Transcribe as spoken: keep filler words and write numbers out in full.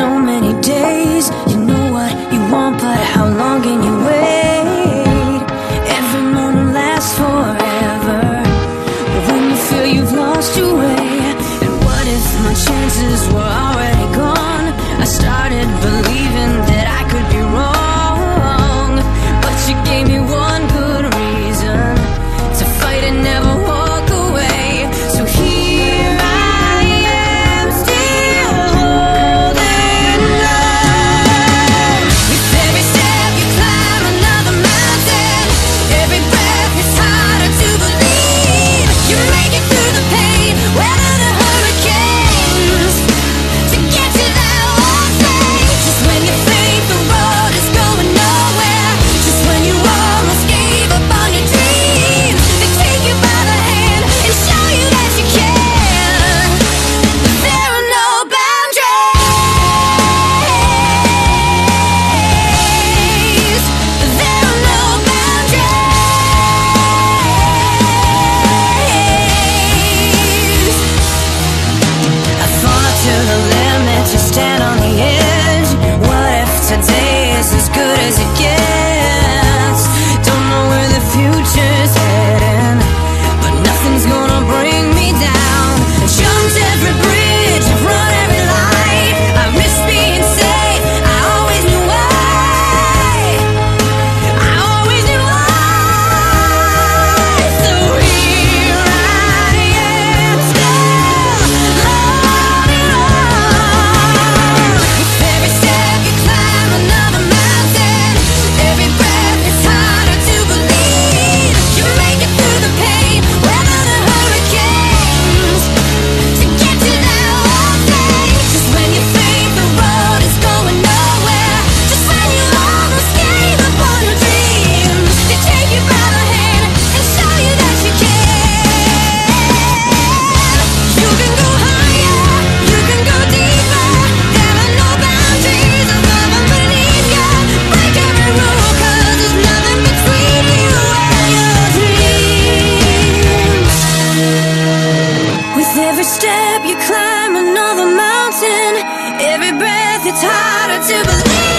so many days. You know what you want, but how long can you wait? Every moment lasts forever, but when you feel you've lost your way, and what if my chances were already gone? I started believing that I could be wrong, but you gave me one good reason to fight and never walk. Step, you climb another mountain. Every breath, it's harder to believe.